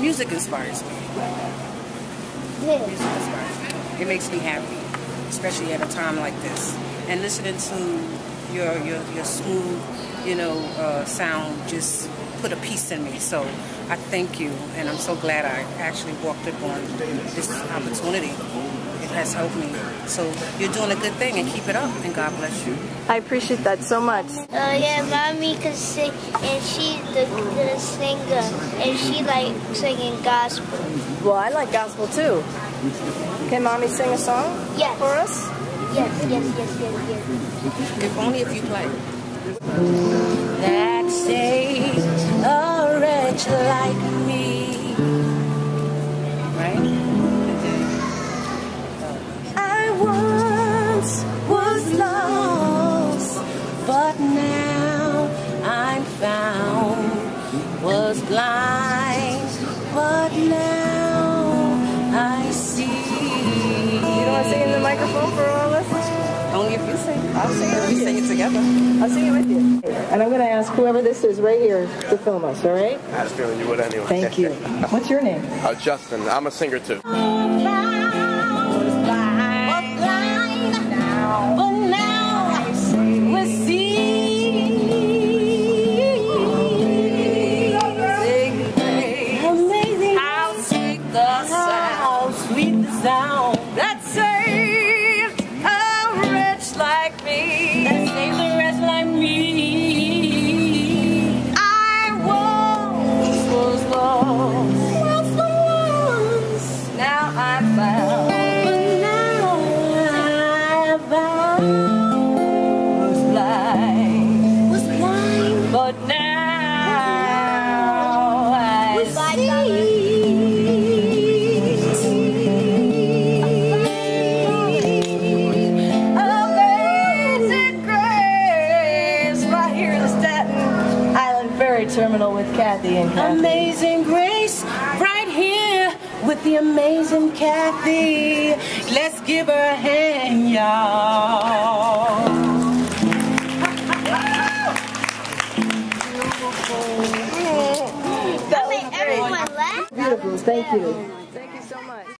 Music inspires me. It makes me happy, especially at a time like this. And listening to your smooth, sound just put a piece in me. So I thank you, and I'm so glad I actually walked up on this opportunity. It has helped me. So you're doing a good thing, and keep it up, and God bless you. I appreciate that so much. Yeah, Mommy can sing, and she's the singer, and she likes singing gospel. Well, I like gospel too. Can Mommy sing a song for us? Yes. If only if you play. That saves a wretch like me. Right? Was lost, but now I'm found. Was blind, but now I see. You don't want to sing in the microphone for all of us? Only if you sing. I'll sing it. We sing it together. I'll sing it with you. And I'm going to ask whoever this is right here to film us, all right? I was feeling you would anyway. Thank you. What's your name? Justin. I'm a singer too. Terminal with Cathy and Cathy. Amazing Grace, right here with the amazing Cathy. Let's give her a hand, y'all. Beautiful. Everyone laugh. Beautiful. Thank you.